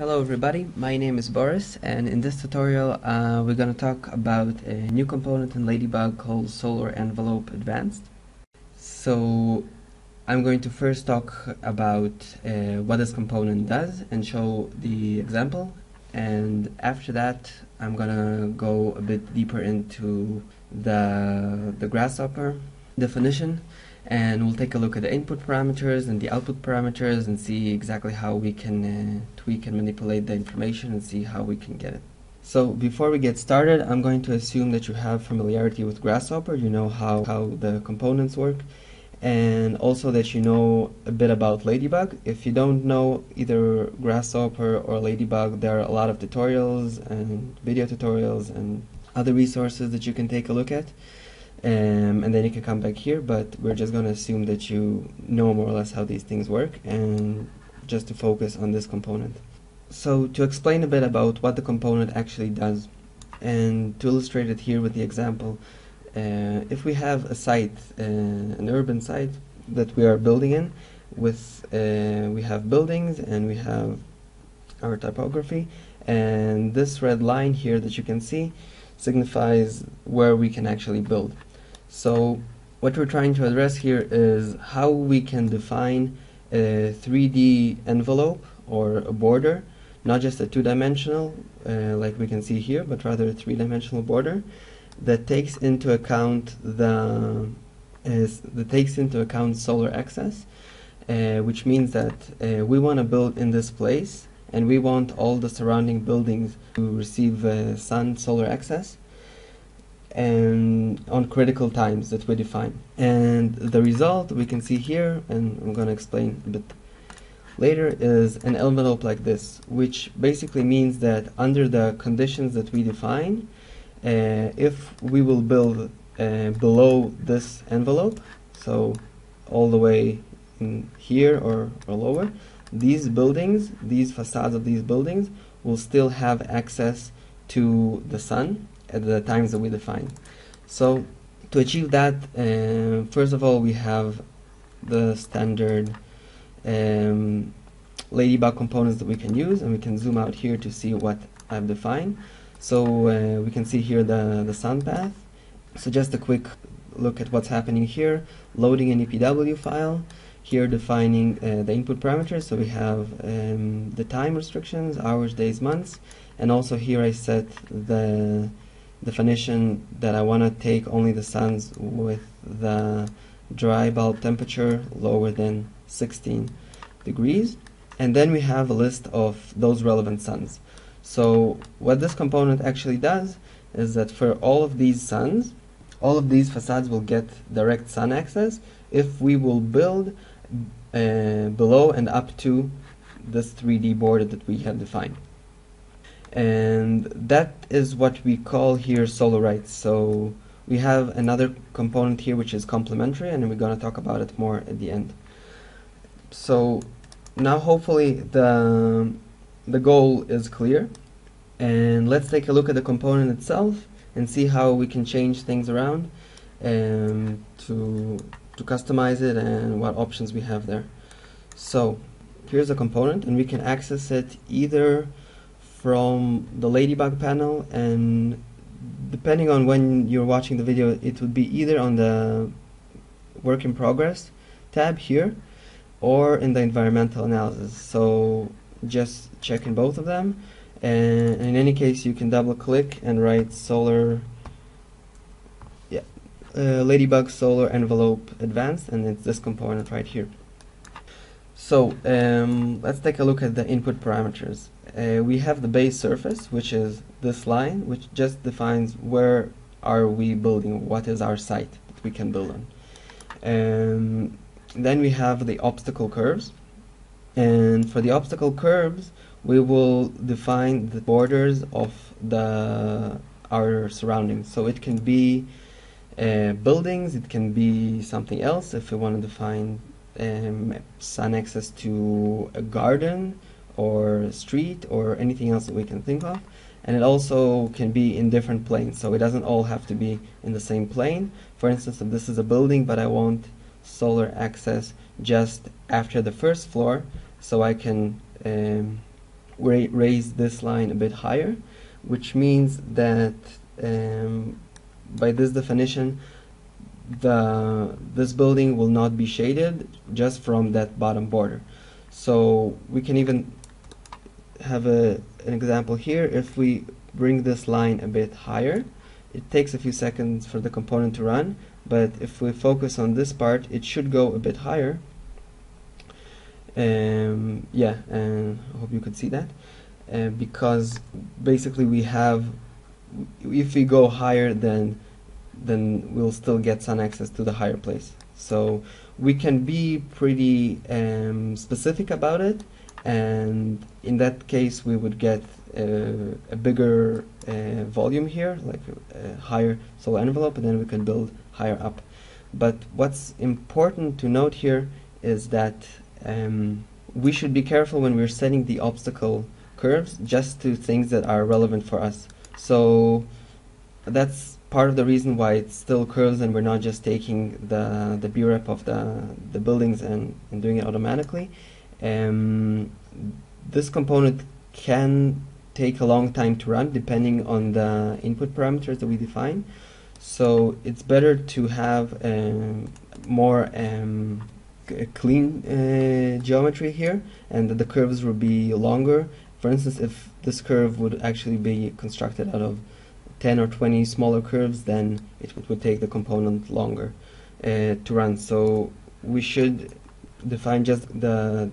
Hello everybody, my name is Boris, and in this tutorial we're going to talk about a new component in Ladybug called Solar Envelope Advanced. So I'm going to first talk about what this component does and show the example, and after that I'm going to go a bit deeper into the Grasshopper definition, and we'll take a look at the input parameters and the output parameters and see exactly how we can tweak and manipulate the information and see how we can get it. So before we get started, I'm going to assume that you have familiarity with Grasshopper, you know how the components work, and also that you know a bit about Ladybug. If you don't know either Grasshopper or Ladybug, there are a lot of tutorials and video tutorials and other resources that you can take a look at. And then you can come back here, but we're just going to assume that you know more or less how these things work, and just to focus on this component. So to explain a bit about what the component actually does, and to illustrate it here with the example, if we have a site, an urban site that we are building in, with we have buildings and we have our typography, and this red line here that you can see signifies where we can actually build. So what we're trying to address here is how we can define a 3D envelope or a border, not just a two-dimensional like we can see here, but rather a three-dimensional border that takes into account solar axis, which means that we want to build in this place, and we want all the surrounding buildings to receive solar access, and on critical times that we define. And the result we can see here, and I'm going to explain a bit later, is an envelope like this, which basically means that under the conditions that we define, if we will build below this envelope, so all the way in here or lower, these buildings, these facades of these buildings, will still have access to the sun at the times that we define. So to achieve that, first of all, we have the standard Ladybug components that we can use, and we can zoom out here to see what I've defined. So we can see here the sun path. So just a quick look at what's happening here. Loading an EPW file. Here defining the input parameters, so we have the time restrictions, hours, days, months, and also here I set the definition that I want to take only the suns with the dry bulb temperature lower than 16 degrees. And then we have a list of those relevant suns. So what this component actually does is that for all of these suns, all of these facades will get direct sun access if we will build below and up to this 3D border that we have defined. And that is what we call here solarites. So we have another component here which is complementary, and we're going to talk about it more at the end. So now hopefully the goal is clear, and let's take a look at the component itself and see how we can change things around to customize it and what options we have there. So here's a component, and we can access it either from the Ladybug panel, and depending on when you're watching the video, it would be either on the work in progress tab here or in the environmental analysis. So just check in both of them, and in any case you can double click and write Ladybug Solar Envelope Advanced, and it's this component right here. So let's take a look at the input parameters. We have the base surface, which is this line, which just defines where are we building, what is our site that we can build on. Then we have the obstacle curves, and for the obstacle curves we will define the borders of our surroundings. So it can be buildings, it can be something else. If we want to define sun access to a garden or a street or anything else that we can think of, and it also can be in different planes, so it doesn't all have to be in the same plane. For instance, if this is a building, but I want solar access just after the first floor, so I can raise this line a bit higher, which means that by this definition, this building will not be shaded just from that bottom border. So we can even have an example here. If we bring this line a bit higher, it takes a few seconds for the component to run, but if we focus on this part, it should go a bit higher. Yeah, and I hope you could see that, because basically we have, if we go higher, then we'll still get sun access to the higher place. So we can be pretty specific about it, and in that case we would get a bigger volume here, like a higher solar envelope, and then we can build higher up. But what's important to note here is that we should be careful when we're setting the obstacle curves just to things that are relevant for us. So that's part of the reason why it's still curves and we're not just taking the BRep of the buildings and doing it automatically. This component can take a long time to run depending on the input parameters that we define. So it's better to have more clean geometry here, and that the curves will be longer. For instance, if this curve would actually be constructed out of 10 or 20 smaller curves, then it would take the component longer to run. So we should define just the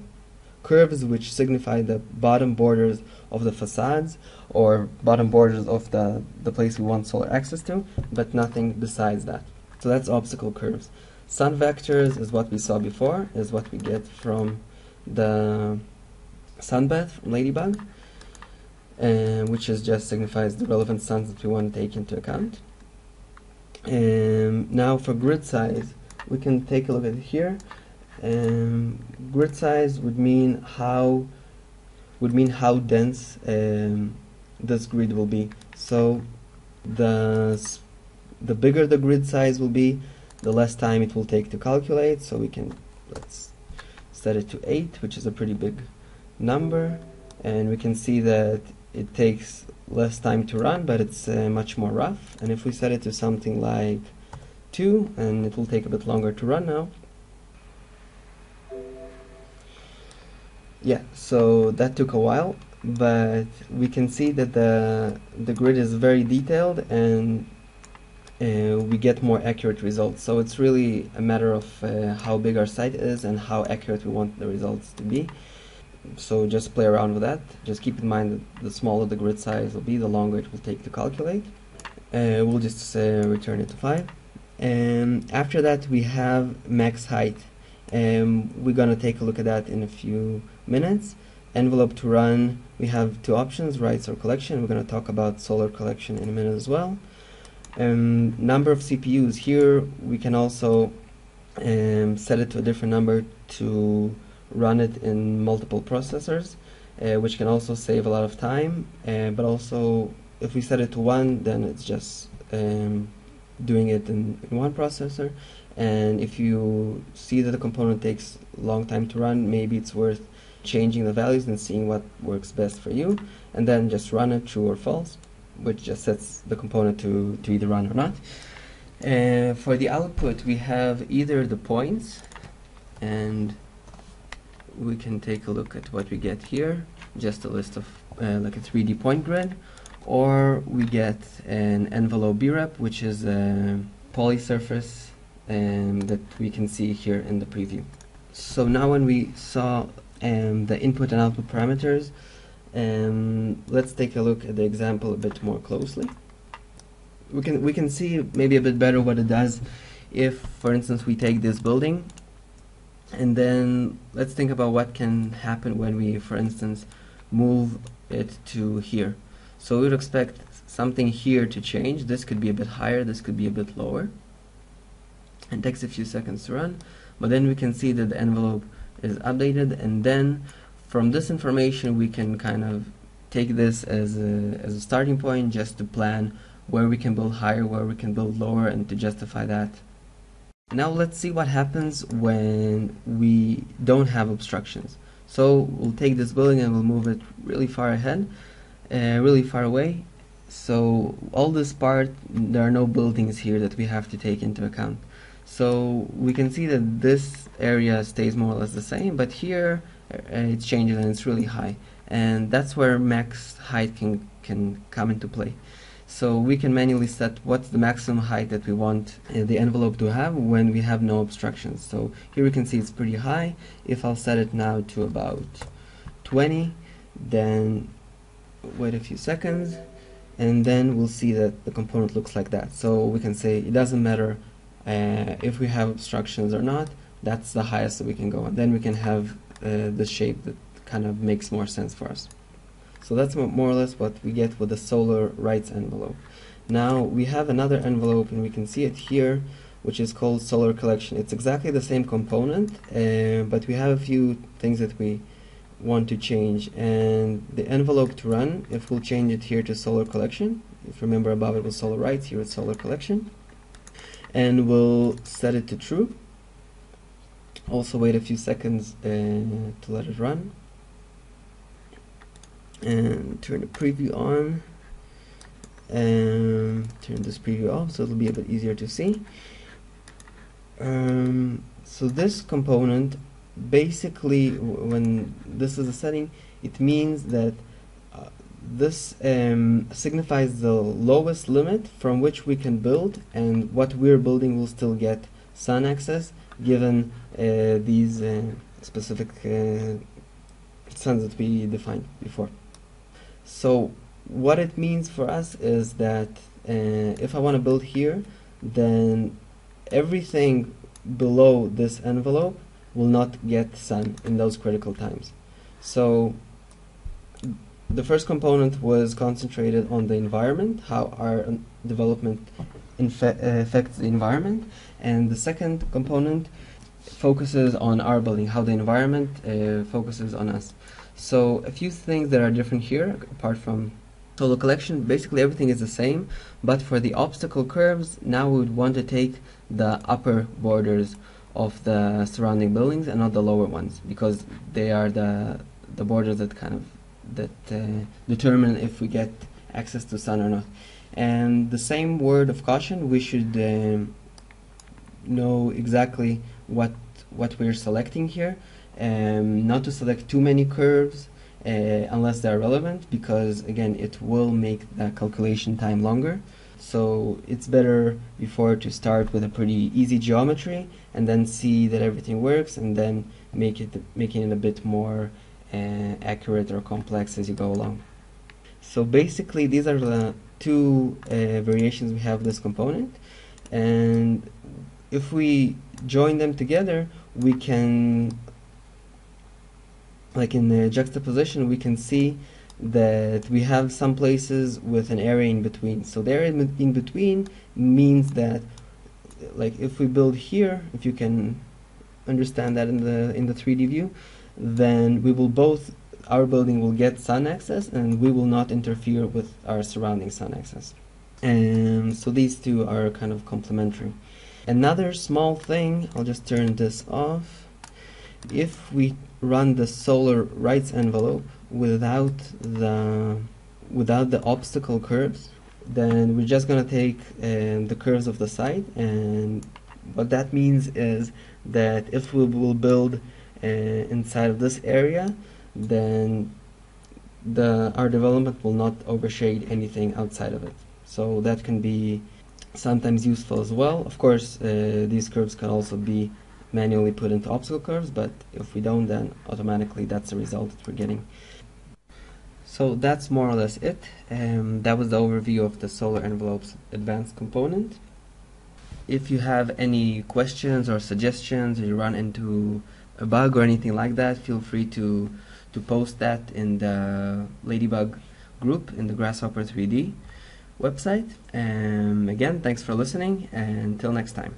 curves which signify the bottom borders of the facades or bottom borders of the place we want solar access to, but nothing besides that. So that's obstacle curves. Sun vectors is what we saw before, is what we get from the sunbath from Ladybug, which is just signifies the relevant suns that we want to take into account. Now for grid size, we can take a look at it here. Grid size would mean how dense this grid will be. So the bigger the grid size will be, the less time it will take to calculate. So we can, let's set it to 8, which is a pretty big number, and we can see that it takes less time to run, but it's much more rough. And if we set it to something like 2, and it will take a bit longer to run now. Yeah, so that took a while, but we can see that the grid is very detailed, and we get more accurate results. So it's really a matter of how big our site is and how accurate we want the results to be. So just play around with that. Just keep in mind that the smaller the grid size will be, the longer it will take to calculate. We'll just return it to 5. And after that we have max height. We're gonna take a look at that in a few minutes. Envelope to run, we have two options, writes or collection. We're gonna talk about solar collection in a minute as well. Number of CPUs, here we can also set it to a different number to run it in multiple processors, which can also save a lot of time, but also if we set it to 1, then it's just doing it in one processor. And if you see that the component takes a long time to run, maybe it's worth changing the values and seeing what works best for you, and then just run it true or false, which just sets the component to either run or not. For the output, we have either the points, and we can take a look at what we get here, just a list of like a 3D point grid, or we get an envelope BRep, which is a poly surface that we can see here in the preview. So now when we saw the input and output parameters, let's take a look at the example a bit more closely. We can see maybe a bit better what it does if, for instance, we take this building, and then let's think about what can happen when we, for instance, move it to here. So we would expect something here to change. This could be a bit higher, this could be a bit lower, and takes a few seconds to run, but then we can see that the envelope is updated, and then from this information we can kind of take this as a starting point just to plan where we can build higher, where we can build lower, and to justify that. Now let's see what happens when we don't have obstructions. So we'll take this building and we'll move it really far ahead, really far away. So all this part, there are no buildings here that we have to take into account. So we can see that this area stays more or less the same, but here it changes and it's really high. And that's where max height can come into play. So we can manually set what's the maximum height that we want the envelope to have when we have no obstructions. So here we can see it's pretty high. If I'll set it now to about 20, then wait a few seconds, and then we'll see that the component looks like that. So we can say it doesn't matter if we have obstructions or not, that's the highest that we can go. And then we can have the shape that kind of makes more sense for us. So that's more or less what we get with the solar rights envelope. Now we have another envelope, and we can see it here, which is called solar collection. It's exactly the same component, but we have a few things that we want to change. And the envelope to run, if we'll change it here to solar collection, if you remember above it was solar rights, here it's solar collection. And we'll set it to true. Also wait a few seconds to let it run. And turn the preview on, and turn this preview off so it'll be a bit easier to see. So this component, basically when this is a setting, it means that this signifies the lowest limit from which we can build, and what we're building will still get sun access given these specific suns that we defined before. So what it means for us is that if I want to build here, then everything below this envelope will not get sun in those critical times. So the first component was concentrated on the environment, how our development affects the environment, and the second component focuses on our building, how the environment focuses on us. So a few things that are different here, apart from solar collection, basically everything is the same, but for the obstacle curves, now we would want to take the upper borders of the surrounding buildings and not the lower ones, because they are the borders that kind of determine if we get access to sun or not. And the same word of caution, we should know exactly what we're selecting here. Not to select too many curves unless they're relevant, because again it will make the calculation time longer. So it's better before to start with a pretty easy geometry and then see that everything works, and then making it a bit more accurate or complex as you go along. So basically these are the two variations we have this component, and if we join them together, we can, like in the juxtaposition, we can see that we have some places with an area in between. So the area in between means that, like if we build here, if you can understand that in the 3D view, then we will both, our building will get sun access and we will not interfere with our surrounding sun access. And so these two are kind of complementary. Another small thing, I'll just turn this off. If we run the solar rights envelope without the obstacle curves, then we're just going to take the curves of the side, and what that means is that if we will build inside of this area, then our development will not overshade anything outside of it. So that can be sometimes useful as well. Of course, these curves can also be manually put into obstacle curves, but if we don't, then automatically that's the result that we're getting. So that's more or less it. That was the overview of the Solar Envelope's advanced component. If you have any questions or suggestions, or you run into a bug or anything like that, feel free to post that in the Ladybug group in the Grasshopper 3D website. Again, thanks for listening, and until next time.